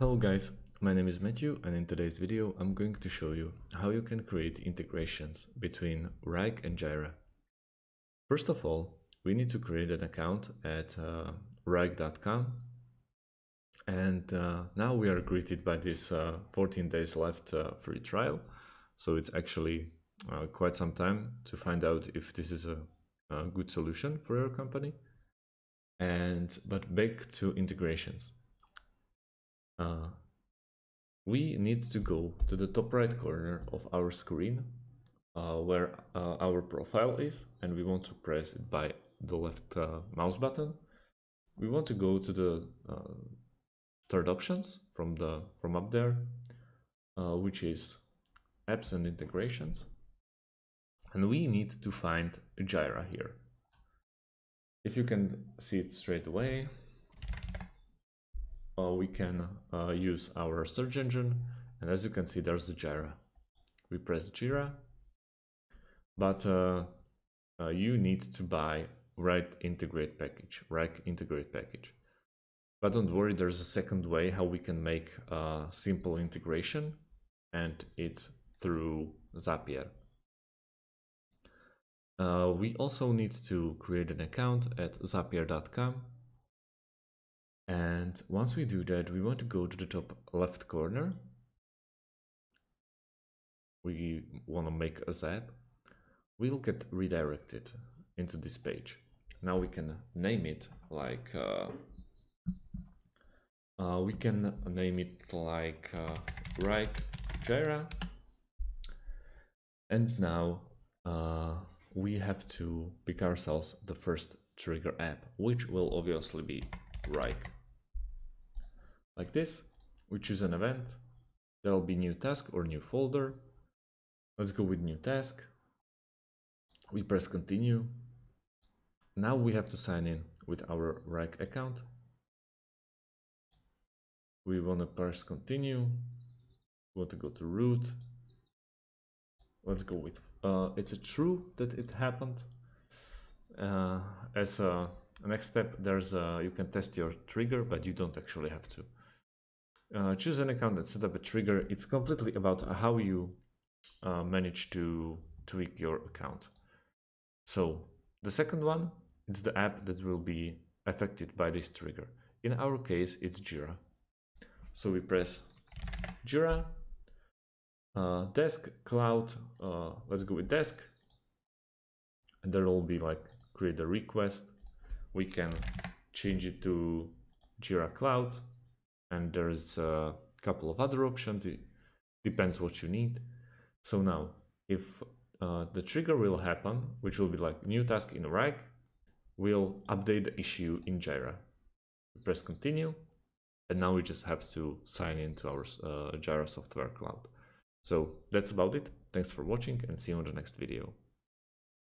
Hello guys, my name is Matthew, and in today's video I'm going to show you how you can create integrations between Wrike and Jira. First of all, we need to create an account at wrike.com, and now we are greeted by this 14 days left free trial, so it's actually quite some time to find out if this is a good solution for your company. But back to integrations. We need to go to the top right corner of our screen where our profile is, and we want to press it by the left mouse button. We want to go to the third options from up there, which is apps and integrations, and we need to find Jira here. If you can see it straight away, we can use our search engine, and as you can see, there's a Jira. We press Jira, but you need to buy Wrike integrate package. But don't worry, there's a second way how we can make a simple integration, and it's through Zapier. We also need to create an account at zapier.com. And once we do that, we want to go to the top left corner. We want to make a zap. We'll get redirected into this page. Now we can name it like Wrike Jira. And now we have to pick ourselves the first trigger app, which will obviously be Wrike. Like this, we choose an event. There'll be new task or new folder. Let's go with new task. We press continue. Now we have to sign in with our Wrike account. We want to press continue. We want to go to root. Let's go with it's true that it happened. As a next step, there's you can test your trigger, but you don't actually have to. Choose an account and set up a trigger. It's completely about how you manage to tweak your account. So the second one is the app that will be affected by this trigger. In our case, it's Jira. So we press Jira, desk, cloud, let's go with desk. And there will be like create a request. We can change it to Jira Cloud, and there's a couple of other options. It depends what you need. So now, if the trigger will happen, which will be like new task in Wrike, we'll update the issue in Jira. We press continue, and now we just have to sign into our Jira Software Cloud. So that's about it. Thanks for watching, and see you on the next video.